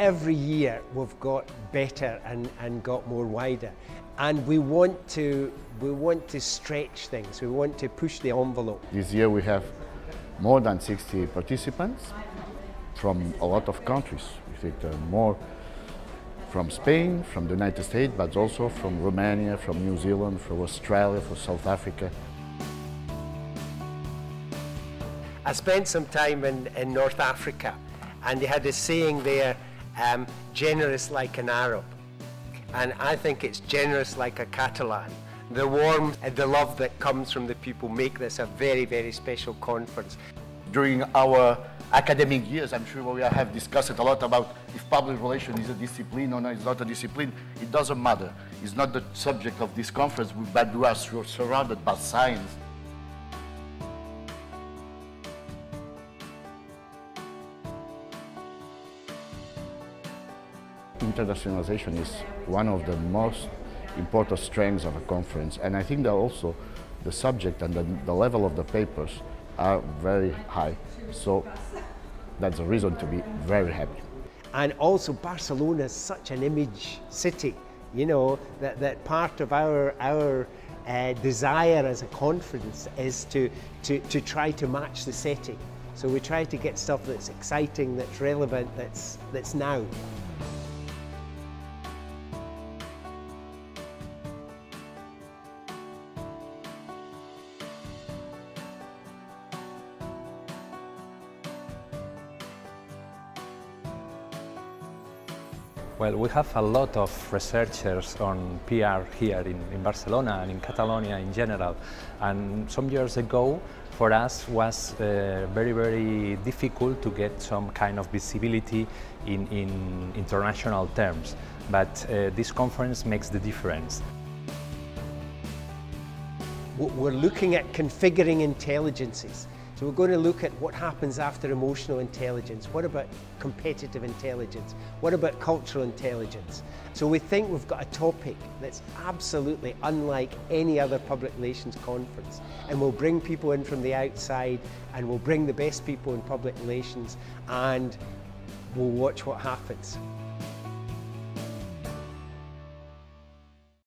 every year we've got better and got more wider, and we want to stretch things, we want to push the envelope. This year we have more than 60 participants from a lot of countries. We think more from Spain, from the United States, but also from Romania, from New Zealand, from Australia, from South Africa. I spent some time in North Africa, and they had a saying there, generous like an Arab. And I think it's generous like a Catalan. The warmth and the love that comes from the people make this a very, very special conference. During our academic years, I'm sure we have discussed a lot about if public relations is a discipline or not, it's not a discipline. It doesn't matter. It's not the subject of this conference, but we are surrounded by science. Internationalization is one of the most important strengths of a conference, and I think that also the subject and the level of the papers are very high, so that's a reason to be very happy. And also Barcelona is such an image city, you know, that part of our desire as a conference is to try to match the setting. So we try to get stuff that's exciting, that's relevant, that's now. Well, we have a lot of researchers on PR here in Barcelona and in Catalonia in general. And some years ago, for us, was very, very difficult to get some kind of visibility in international terms. But this conference makes the difference. We're looking at configuring intelligences. So we're going to look at what happens after emotional intelligence, what about competitive intelligence, what about cultural intelligence. So we think we've got a topic that's absolutely unlike any other public relations conference, and we'll bring people in from the outside, and we'll bring the best people in public relations, and we'll watch what happens.